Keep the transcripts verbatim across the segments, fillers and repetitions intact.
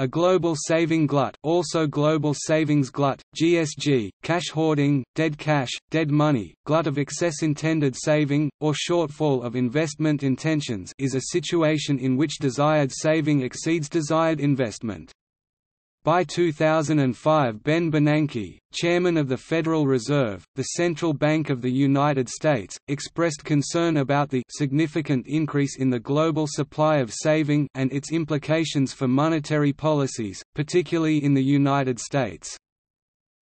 A global saving glut, also global savings glut, G S G, cash hoarding, dead cash, dead money, glut of excess intended saving, or shortfall of investment intentions, is a situation in which desired saving exceeds desired investment. By two thousand five, Ben Bernanke, chairman of the Federal Reserve, the central bank of the United States, expressed concern about the significant increase in the global supply of saving and its implications for monetary policies, particularly in the United States.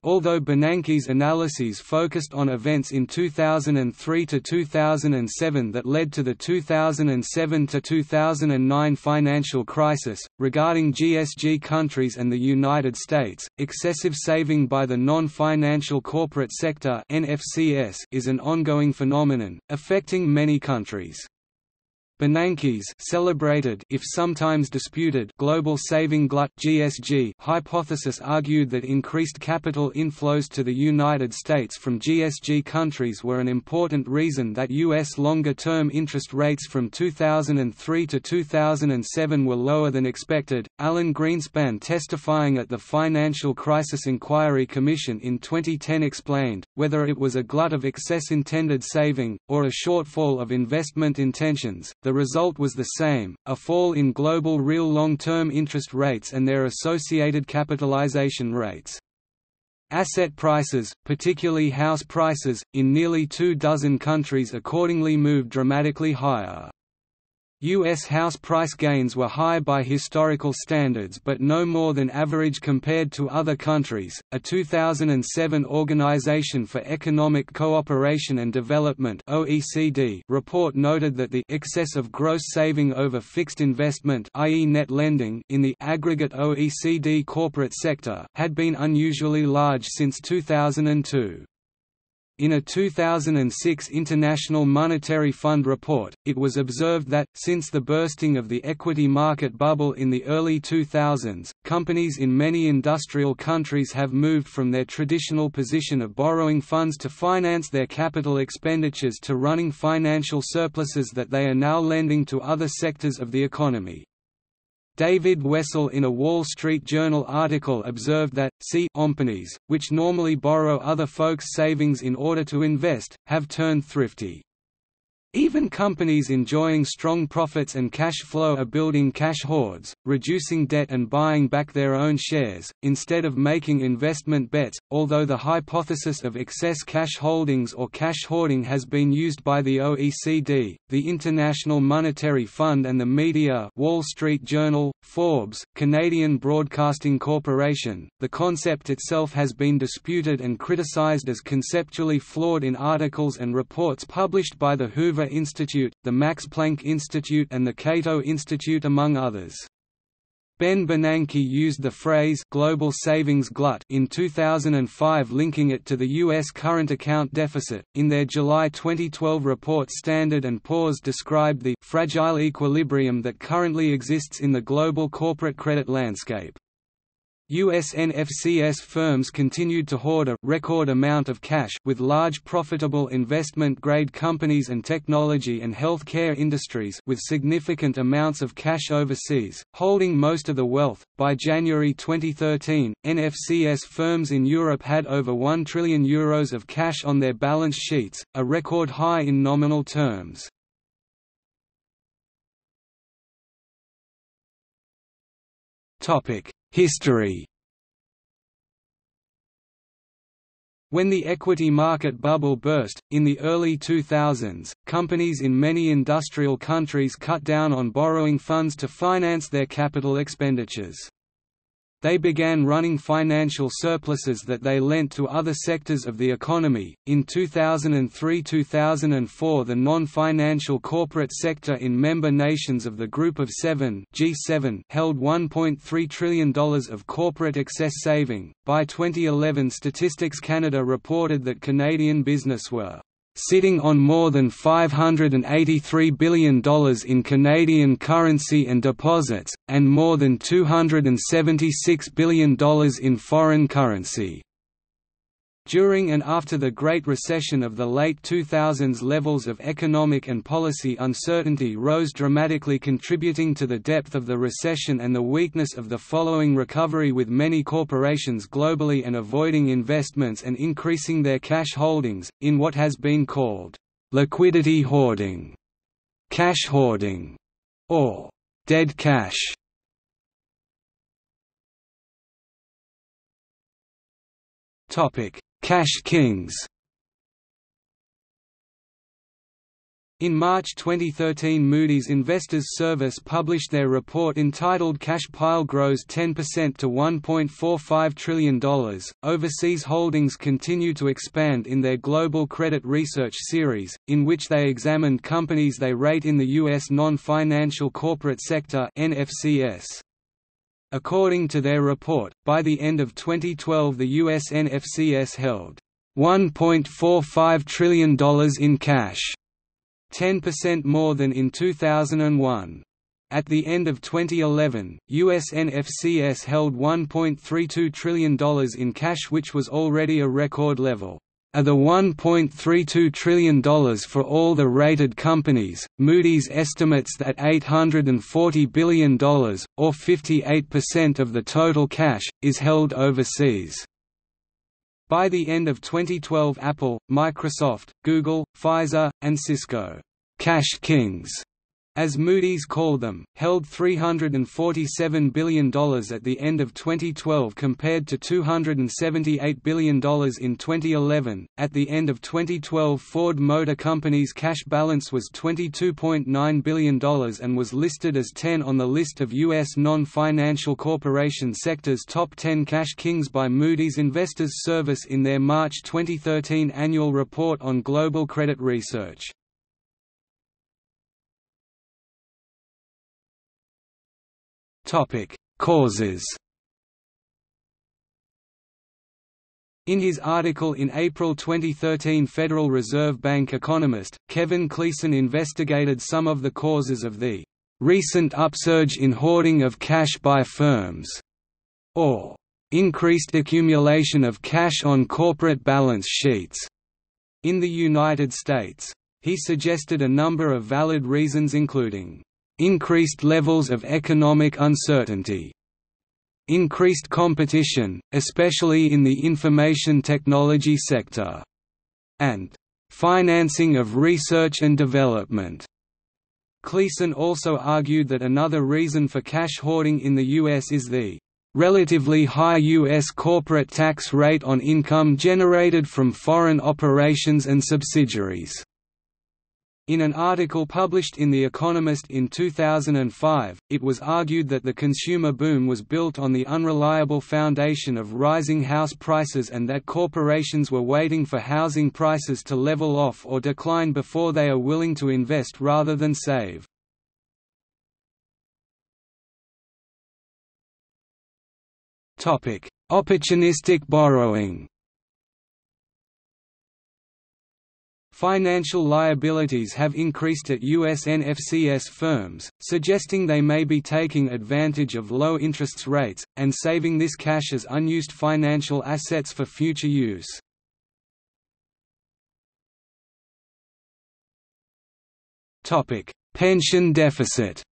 Although Bernanke's analyses focused on events in two thousand three to two thousand seven that led to the two thousand seven to two thousand nine financial crisis, regarding G S G countries and the United States, excessive saving by the non-financial corporate sector (N F C S) is an ongoing phenomenon, affecting many countries. Bernanke's celebrated, if sometimes disputed, global saving glut (G S G) hypothesis argued that increased capital inflows to the United States from G S G countries were an important reason that U S longer-term interest rates from two thousand three to two thousand seven were lower than expected. Alan Greenspan, testifying at the Financial Crisis Inquiry Commission in twenty ten, explained whether it was a glut of excess intended saving or a shortfall of investment intentions. The result was the same, a fall in global real long-term interest rates and their associated capitalization rates. Asset prices, particularly house prices, in nearly two dozen countries accordingly moved dramatically higher. U S house price gains were high by historical standards but no more than average compared to other countries. A two thousand seven Organization for Economic Cooperation and Development (O E C D) report noted that the excess of gross saving over fixed investment, that is net lending, in the aggregate O E C D corporate sector had been unusually large since two thousand two. In a two thousand six International Monetary Fund report, it was observed that, since the bursting of the equity market bubble in the early two thousands, companies in many industrial countries have moved from their traditional position of borrowing funds to finance their capital expenditures to running financial surpluses that they are now lending to other sectors of the economy. David Wessel, in a Wall Street Journal article, observed that C companies, which normally borrow other folks' savings in order to invest, have turned thrifty. Even companies enjoying strong profits and cash flow are building cash hoards, reducing debt and buying back their own shares, instead of making investment bets, although the hypothesis of excess cash holdings or cash hoarding has been used by the O E C D, the International Monetary Fund and the media Wall Street Journal, Forbes, Canadian Broadcasting Corporation. The concept itself has been disputed and criticized as conceptually flawed in articles and reports published by the Hoover Institute, the Max Planck Institute and the Cato Institute, among others. Ben Bernanke used the phrase global savings glut in two thousand five, linking it to the U S current account deficit. In their July twenty twelve report, Standard and Poor's described the fragile equilibrium that currently exists in the global corporate credit landscape. U S N F C S firms continued to hoard a record amount of cash, with large profitable investment-grade companies and technology and healthcare industries with significant amounts of cash overseas, holding most of the wealth. By January twenty thirteen, N F C S firms in Europe had over one trillion euros of cash on their balance sheets, a record high in nominal terms. Topic: History. When the equity market bubble burst, in the early two thousands, companies in many industrial countries cut down on borrowing funds to finance their capital expenditures. They began running financial surpluses that they lent to other sectors of the economy. In two thousand three to two thousand four, the non-financial corporate sector in member nations of the Group of Seven (G seven) held one point three trillion dollars of corporate excess saving. By twenty eleven, Statistics Canada reported that Canadian business were sitting on more than five hundred eighty-three billion dollars in Canadian currency and deposits, and more than two hundred seventy-six billion dollars in foreign currency. During and after the Great Recession of the late two thousands, levels of economic and policy uncertainty rose dramatically, contributing to the depth of the recession and the weakness of the following recovery, with many corporations globally and avoiding investments and increasing their cash holdings, in what has been called liquidity hoarding, cash hoarding, or dead cash. Cash kings. In March twenty thirteen, Moody's Investors Service published their report entitled Cash Pile Grows ten percent to one point four five trillion dollars. Overseas holdings continue to expand in their Global Credit Research Series, in which they examined companies they rate in the U S non-financial corporate sector (N F C S). According to their report, by the end of twenty twelve the U S N F C S held one point four five trillion dollars in cash, ten percent more than in two thousand one. At the end of twenty eleven, U S N F C S held one point three two trillion dollars in cash, which was already a record level. Of the one point three two trillion dollars for all the rated companies, Moody's estimates that eight hundred forty billion dollars, or fifty-eight percent of the total cash, is held overseas. By the end of twenty twelve, Apple, Microsoft, Google, Pfizer, and Cisco, cash kings, as Moody's called them, held three hundred forty-seven billion dollars at the end of twenty twelve compared to two hundred seventy-eight billion dollars in twenty eleven. At the end of twenty twelve, Ford Motor Company's cash balance was twenty-two point nine billion dollars and was listed as ten on the list of U S non-financial corporation sector's top ten cash kings by Moody's Investors Service in their March twenty thirteen annual report on global credit research. Topic: Causes. In his article in April twenty thirteen, Federal Reserve Bank economist Kevin Cleason investigated some of the causes of the recent upsurge in hoarding of cash by firms, or increased accumulation of cash on corporate balance sheets, in the United States. He suggested a number of valid reasons, including increased levels of economic uncertainty, increased competition, especially in the information technology sector, and financing of research and development. Cleason also argued that another reason for cash hoarding in the U S is the relatively high U S corporate tax rate on income generated from foreign operations and subsidiaries. In an article published in The Economist in two thousand five, it was argued that the consumer boom was built on the unreliable foundation of rising house prices and that corporations were waiting for housing prices to level off or decline before they are willing to invest rather than save. Opportunistic borrowing. Financial liabilities have increased at U S N F C S firms, suggesting they may be taking advantage of low interest rates, and saving this cash as unused financial assets for future use. Pension deficit.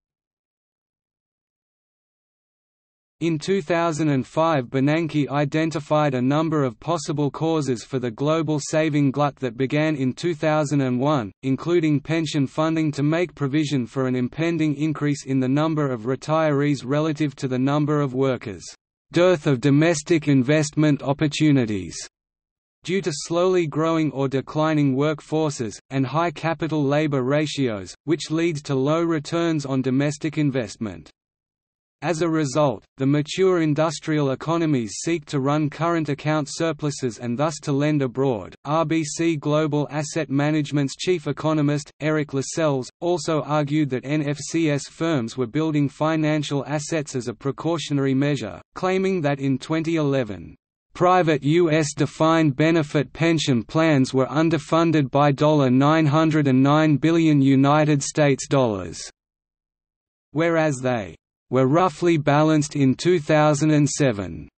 In two thousand five, Bernanke identified a number of possible causes for the global saving glut that began in two thousand one, including pension funding to make provision for an impending increase in the number of retirees relative to the number of workers, dearth of domestic investment opportunities due to slowly growing or declining workforces, and high capital-labor ratios, which leads to low returns on domestic investment. As a result, the mature industrial economies seek to run current account surpluses and thus to lend abroad. R B C Global Asset Management's chief economist, Eric Lascelles, also argued that N F C S firms were building financial assets as a precautionary measure, claiming that in twenty eleven, private U S defined benefit pension plans were underfunded by nine hundred nine billion dollars United States dollars, whereas they were roughly balanced in two thousand seven.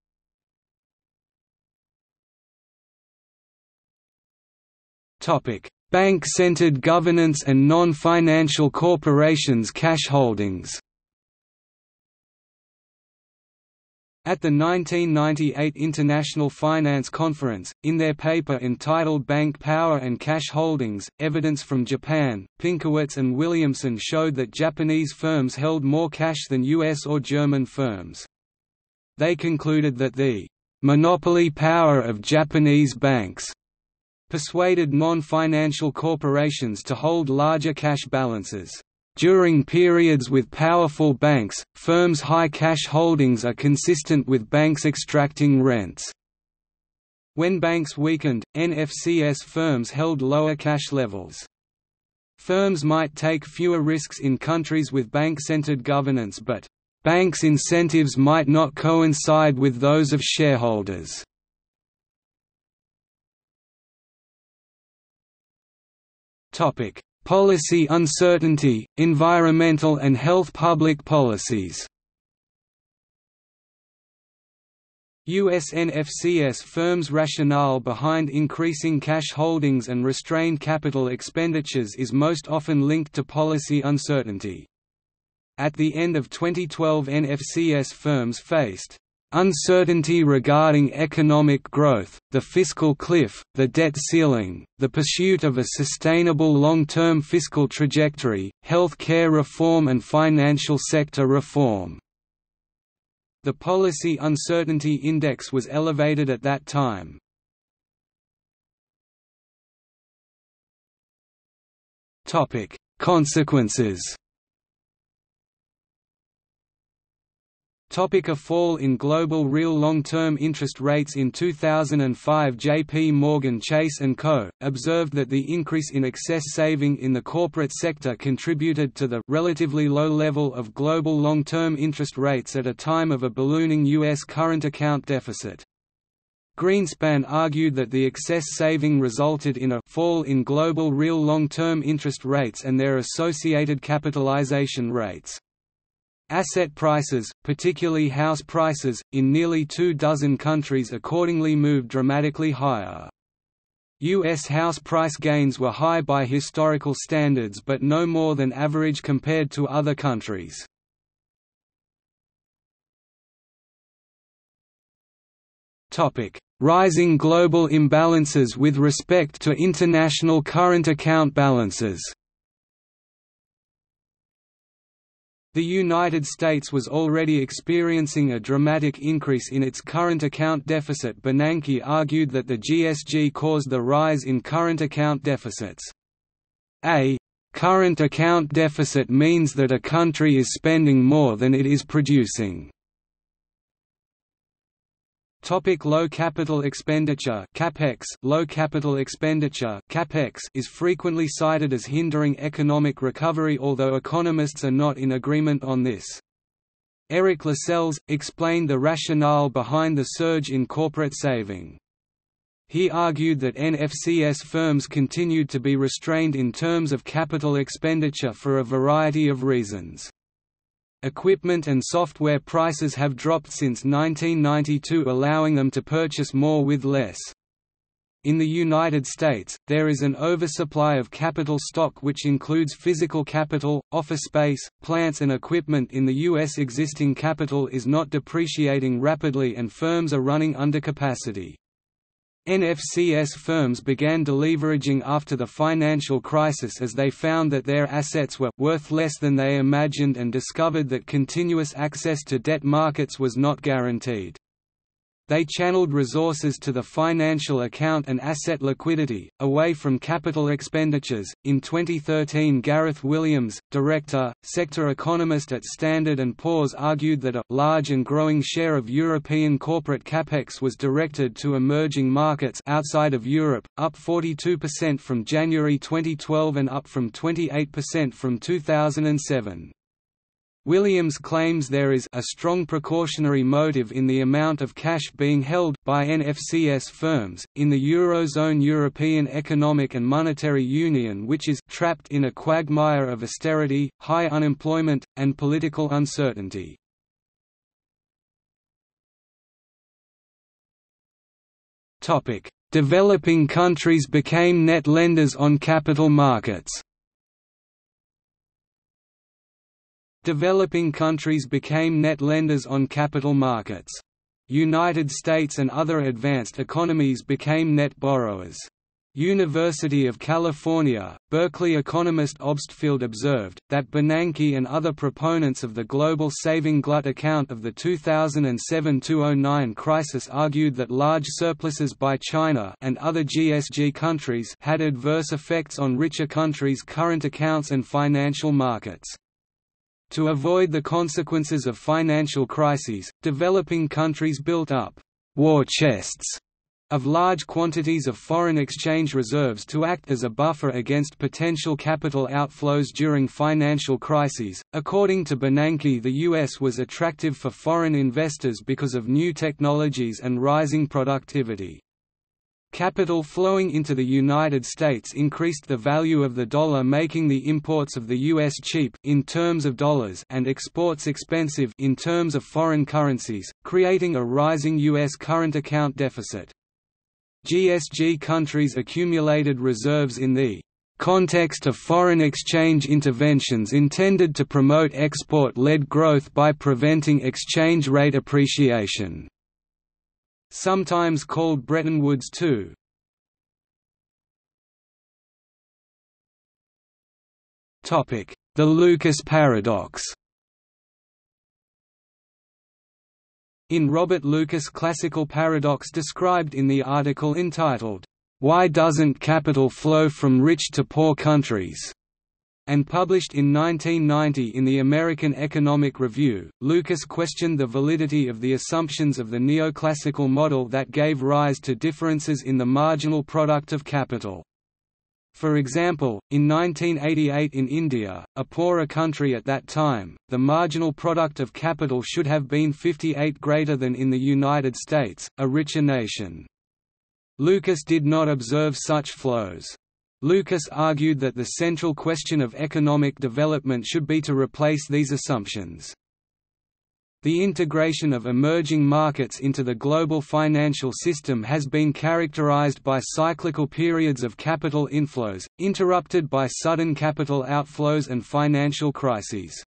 Bank-centered governance and non-financial corporations' cash holdings. At the nineteen ninety-eight International Finance Conference, in their paper entitled Bank Power and Cash Holdings, Evidence from Japan, Pinkowitz and Williamson showed that Japanese firms held more cash than U S or German firms. They concluded that the «monopoly power of Japanese banks» persuaded non-financial corporations to hold larger cash balances. During periods with powerful banks, firms' high cash holdings are consistent with banks extracting rents. When banks weakened, N F C S firms held lower cash levels. Firms might take fewer risks in countries with bank-centered governance, but banks' incentives might not coincide with those of shareholders. Topic: Policy uncertainty, environmental and health public policies. U S N F C S firms' rationale behind increasing cash holdings and restrained capital expenditures is most often linked to policy uncertainty. At the end of twenty twelve, N F C S firms faced uncertainty regarding economic growth, the fiscal cliff, the debt ceiling, the pursuit of a sustainable long-term fiscal trajectory, health care reform and financial sector reform. The Policy Uncertainty Index was elevated at that time. Topic: Consequences. A fall in global real long-term interest rates. In two thousand five, J P Morgan Chase and Co. observed that the increase in excess saving in the corporate sector contributed to the relatively low level of global long-term interest rates at a time of a ballooning U S current account deficit. Greenspan argued that the excess saving resulted in a fall in global real long-term interest rates and their associated capitalization rates. Asset prices, particularly house prices, in nearly two dozen countries accordingly moved dramatically higher. U S house price gains were high by historical standards but no more than average compared to other countries. Rising global imbalances with respect to international current account balances. The United States was already experiencing a dramatic increase in its current account deficit. Bernanke argued that the G S G caused the rise in current account deficits. A current account deficit means that a country is spending more than it is producing. Low capital expenditure (CapEx). Low capital expenditure (CapEx) is frequently cited as hindering economic recovery, although economists are not in agreement on this. Eric Lascelles explained the rationale behind the surge in corporate saving. He argued that N F C S firms continued to be restrained in terms of capital expenditure for a variety of reasons. Equipment and software prices have dropped since nineteen ninety-two, allowing them to purchase more with less. In the United States, there is an oversupply of capital stock which includes physical capital, office space, plants and equipment. In the U S, existing capital is not depreciating rapidly and firms are running under capacity. N F C S firms began deleveraging after the financial crisis as they found that their assets were worth less than they imagined and discovered that continuous access to debt markets was not guaranteed. They channeled resources to the financial account and asset liquidity, away from capital expenditures. In twenty thirteen, Gareth Williams, director, sector economist at Standard and Poor's, argued that a large and growing share of European corporate capex was directed to emerging markets outside of Europe, up forty-two percent from January twenty twelve and up from twenty-eight percent from two thousand seven. Williams claims there is a strong precautionary motive in the amount of cash being held by N F C S firms in the Eurozone, European Economic and Monetary Union, which is trapped in a quagmire of austerity, high unemployment, and political uncertainty. Topic: Developing countries became net lenders on capital markets. Developing countries became net lenders on capital markets. United States and other advanced economies became net borrowers. University of California, Berkeley economist Obstfeld observed, that Bernanke and other proponents of the global saving glut account of the two thousand seven to two thousand nine crisis argued that large surpluses by China and other G S G countries had adverse effects on richer countries' current accounts and financial markets. To avoid the consequences of financial crises, developing countries built up «war chests» of large quantities of foreign exchange reserves to act as a buffer against potential capital outflows during financial crises. According to Bernanke, the U S was attractive for foreign investors because of new technologies and rising productivity. Capital flowing into the United States increased the value of the dollar, making the imports of the U S cheap in terms of dollars and exports expensive in terms of foreign currencies, creating a rising U S current account deficit. G S G countries accumulated reserves in the context of foreign exchange interventions intended to promote export-led growth by preventing exchange rate appreciation, sometimes called Bretton Woods two. Topic: The Lucas paradox. In Robert Lucas' classical paradox described in the article entitled, "Why Doesn't Capital Flow from Rich to Poor Countries?" and published in nineteen ninety in the American Economic Review, Lucas questioned the validity of the assumptions of the neoclassical model that gave rise to differences in the marginal product of capital. For example, in nineteen eighty-eight in India, a poorer country at that time, the marginal product of capital should have been fifty-eight greater than in the United States, a richer nation. Lucas did not observe such flows. Lucas argued that the central question of economic development should be to replace these assumptions. The integration of emerging markets into the global financial system has been characterized by cyclical periods of capital inflows, interrupted by sudden capital outflows and financial crises.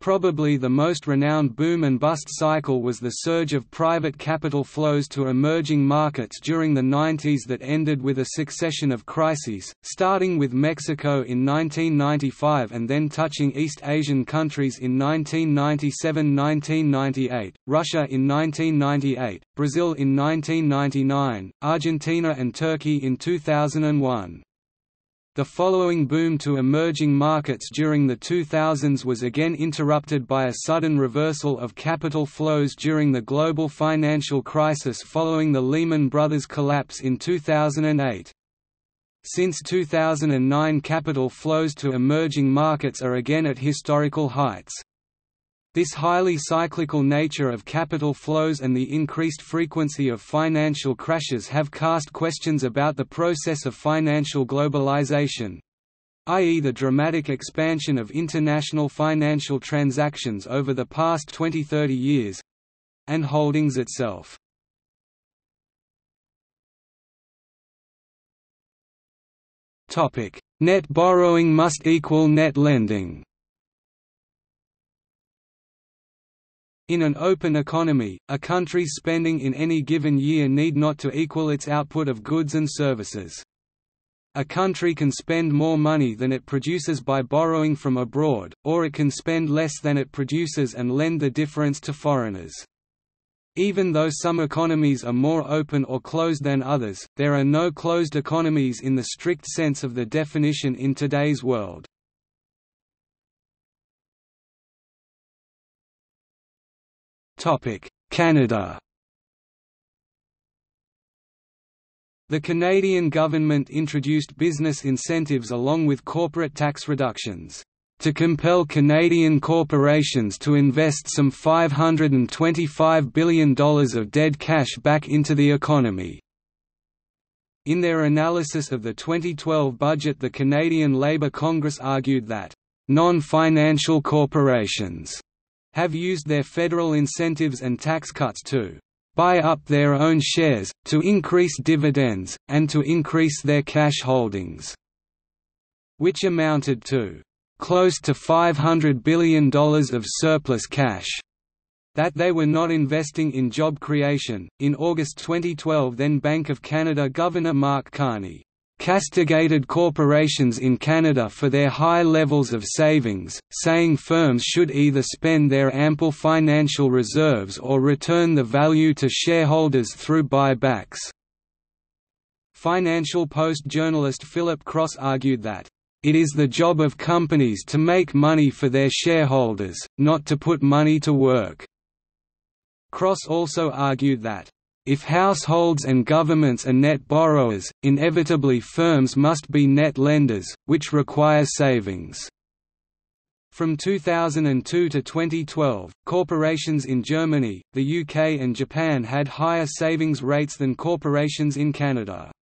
Probably the most renowned boom and bust cycle was the surge of private capital flows to emerging markets during the nineties that ended with a succession of crises, starting with Mexico in nineteen ninety-five and then touching East Asian countries in nineteen ninety-seven to nineteen ninety-eight, Russia in nineteen ninety-eight, Brazil in nineteen ninety-nine, Argentina and Turkey in two thousand one. The following boom to emerging markets during the two thousands was again interrupted by a sudden reversal of capital flows during the global financial crisis following the Lehman Brothers collapse in two thousand eight. Since two thousand nine, capital flows to emerging markets are again at historical heights. This highly cyclical nature of capital flows and the increased frequency of financial crashes have cast questions about the process of financial globalization, that is the dramatic expansion of international financial transactions over the past twenty to thirty years, and holdings itself. Net borrowing must equal net lending. In an open economy, a country's spending in any given year need not to equal its output of goods and services. A country can spend more money than it produces by borrowing from abroad, or it can spend less than it produces and lend the difference to foreigners. Even though some economies are more open or closed than others, there are no closed economies in the strict sense of the definition in today's world. Canada. The Canadian government introduced business incentives along with corporate tax reductions, to compel Canadian corporations to invest some five hundred twenty-five billion dollars of dead cash back into the economy. In their analysis of the twenty twelve budget, the Canadian Labour Congress argued that, "non-financial corporations" have used their federal incentives and tax cuts to buy up their own shares, to increase dividends, and to increase their cash holdings, which amounted to close to five hundred billion dollars of surplus cash that they were not investing in job creation. In August twenty twelve, then Bank of Canada Governor Mark Carney castigated corporations in Canada for their high levels of savings, saying firms should either spend their ample financial reserves or return the value to shareholders through buybacks. Financial Post journalist Philip Cross argued that, "It is the job of companies to make money for their shareholders, not to put money to work." Cross also argued that, "If households and governments are net borrowers, inevitably firms must be net lenders, which require savings." From two thousand two to twenty twelve, corporations in Germany, the U K and Japan had higher savings rates than corporations in Canada.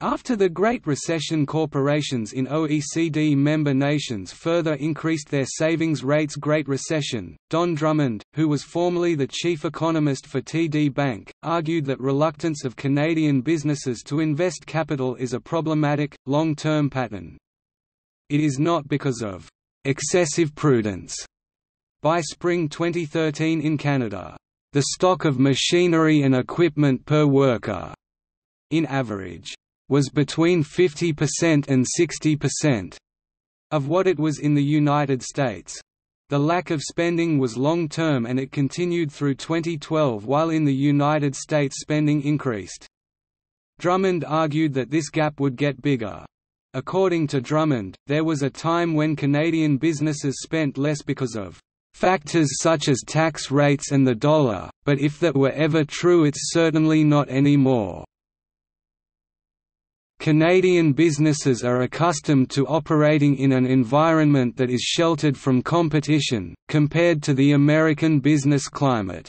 After the Great Recession, corporations in O E C D member nations further increased their savings rates. Great Recession. Don Drummond, who was formerly the chief economist for T D Bank, argued that reluctance of Canadian businesses to invest capital is a problematic, long-term pattern. It is not because of excessive prudence. By spring twenty thirteen in Canada, the stock of machinery and equipment per worker, in average, was between fifty percent and sixty percent of what it was in the United States. The lack of spending was long-term and it continued through twenty twelve, while in the United States spending increased. Drummond argued that this gap would get bigger. According to Drummond, there was a time when Canadian businesses spent less because of factors such as tax rates and the dollar, but if that were ever true, it's certainly not anymore. Canadian businesses are accustomed to operating in an environment that is sheltered from competition, compared to the American business climate.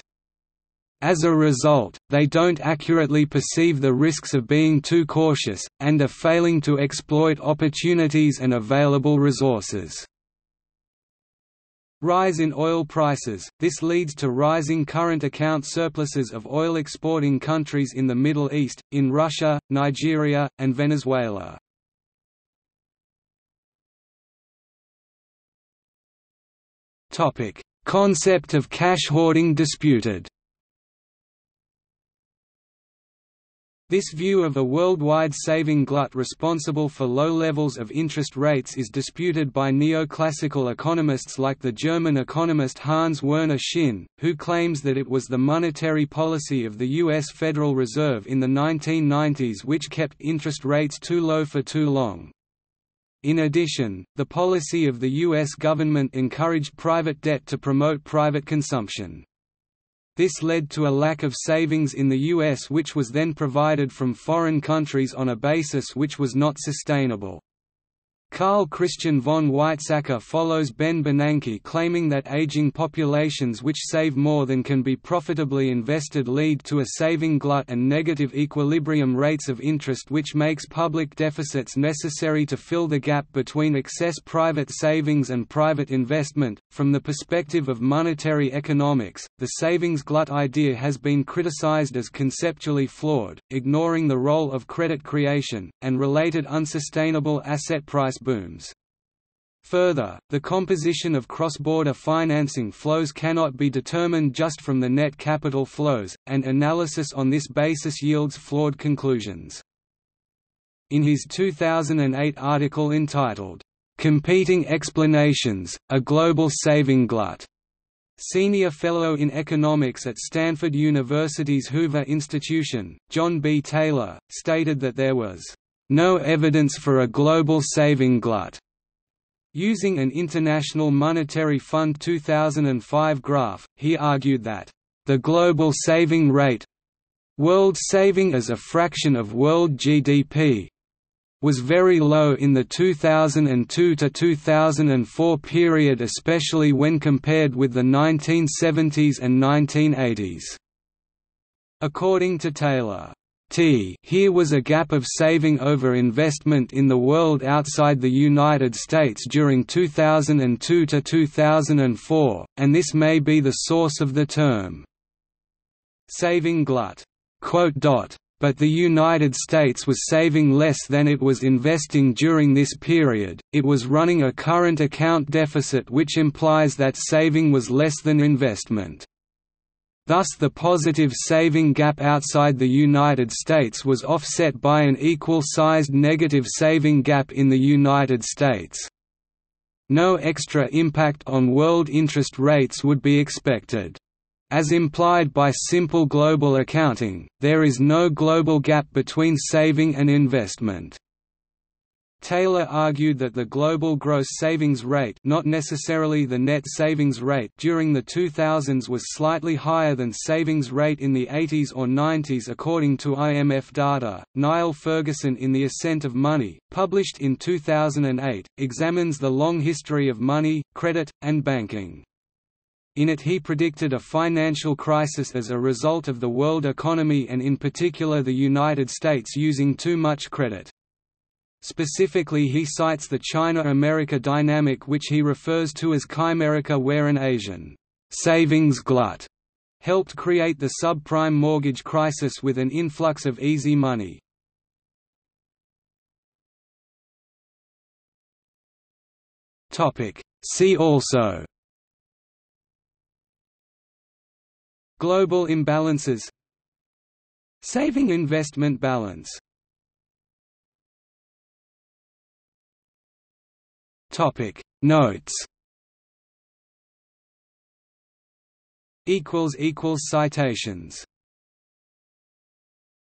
As a result, they don't accurately perceive the risks of being too cautious, and are failing to exploit opportunities and available resources. Rise in oil prices. This leads to rising current account surpluses of oil exporting countries in the Middle East, in Russia, Nigeria, and Venezuela. Topic: Concept of cash hoarding disputed. This view of a worldwide saving glut responsible for low levels of interest rates is disputed by neoclassical economists like the German economist Hans Werner Schinn, who claims that it was the monetary policy of the U S Federal Reserve in the nineteen nineties which kept interest rates too low for too long. In addition, the policy of the U S government encouraged private debt to promote private consumption. This led to a lack of savings in the U S which was then provided from foreign countries on a basis which was not sustainable. Karl Christian von Weizsäcker follows Ben Bernanke, claiming that aging populations which save more than can be profitably invested lead to a saving glut and negative equilibrium rates of interest, which makes public deficits necessary to fill the gap between excess private savings and private investment. From the perspective of monetary economics, the savings glut idea has been criticized as conceptually flawed, ignoring the role of credit creation, and related unsustainable asset price booms. Further, the composition of cross-border financing flows cannot be determined just from the net capital flows, and analysis on this basis yields flawed conclusions. In his two thousand eight article entitled, "Competing Explanations, a Global Saving Glut," senior fellow in economics at Stanford University's Hoover Institution, John B. Taylor, stated that there was no evidence for a global saving glut. Using an International Monetary Fund two thousand five graph, he argued that, "The global saving rate world saving as a fraction of world G D P was very low in the two thousand two to two thousand four period, especially when compared with the nineteen seventies and nineteen eighties." According to Taylor, T here was a gap of saving over investment in the world outside the United States during two thousand two to two thousand four, and this may be the source of the term saving glut. But the United States was saving less than it was investing during this period, it was running a current account deficit, which implies that saving was less than investment. Thus the positive saving gap outside the United States was offset by an equal-sized negative saving gap in the United States. No extra impact on world interest rates would be expected. As implied by simple global accounting, there is no global gap between saving and investment. Taylor argued that the global gross savings rate, not necessarily the net savings rate, during the two thousands was slightly higher than savings rate in the eighties or nineties according to I M F data. Niall Ferguson in The Ascent of Money, published in two thousand eight, examines the long history of money, credit, and banking. In it he predicted a financial crisis as a result of the world economy and in particular the United States using too much credit. Specifically he cites the China-America dynamic, which he refers to as Chimerica, where an Asian savings glut helped create the subprime mortgage crisis with an influx of easy money. See also: global imbalances, saving investment balance. Topic notes. Equals equals citations.